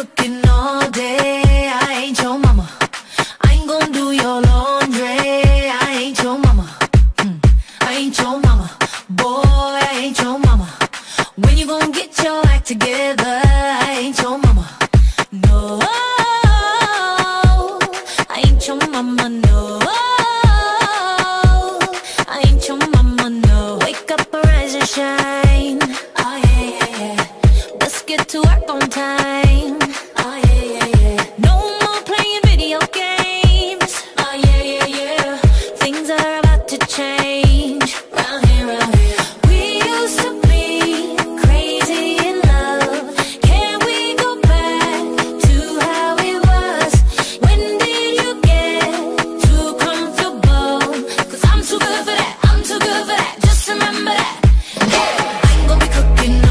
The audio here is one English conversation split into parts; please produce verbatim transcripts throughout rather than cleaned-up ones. cooking all day. I ain't your mama. I ain't gonna do your laundry. I ain't your mama. Mm. I ain't your mama. Boy, I ain't your mama. When you gonna get your act together? I ain't your mama. No, I ain't your mama. No, I ain't your mama. No. Wake up, arise and shine. Oh yeah, yeah, yeah. Let's get to work on time. Oh yeah, yeah, yeah. No more playing video games. Oh yeah, yeah, yeah. Things are about to change. Round here, round here. We used to be crazy in love. Can we go back to how it was? When did you get too comfortable? 'Cause I'm too good for that. I'm too good for that. Just remember that. I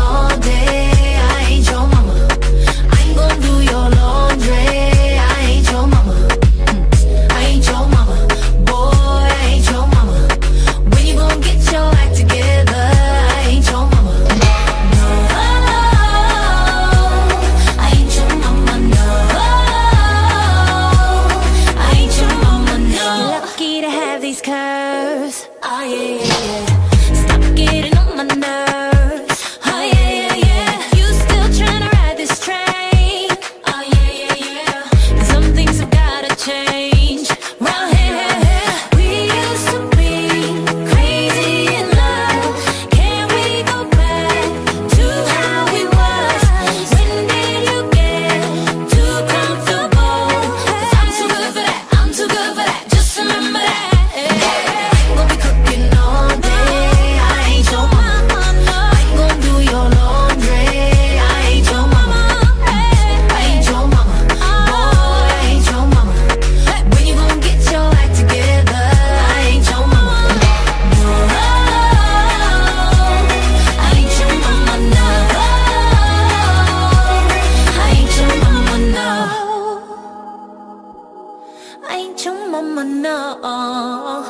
ain't your mama, no.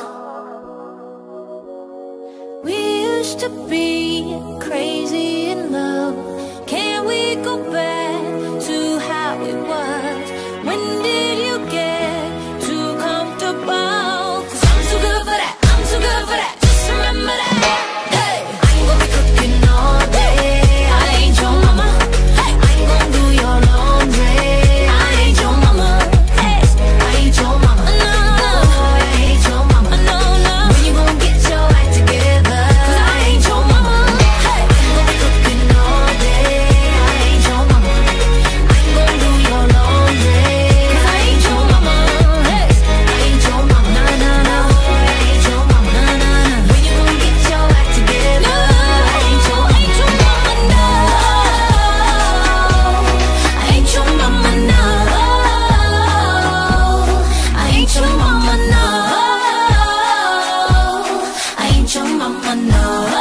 We used to be crazy in love. Can we go back to how it was? When did you get too comfortable? 'Cause I'm too good for that. I'm too good for that. Just remember that. No.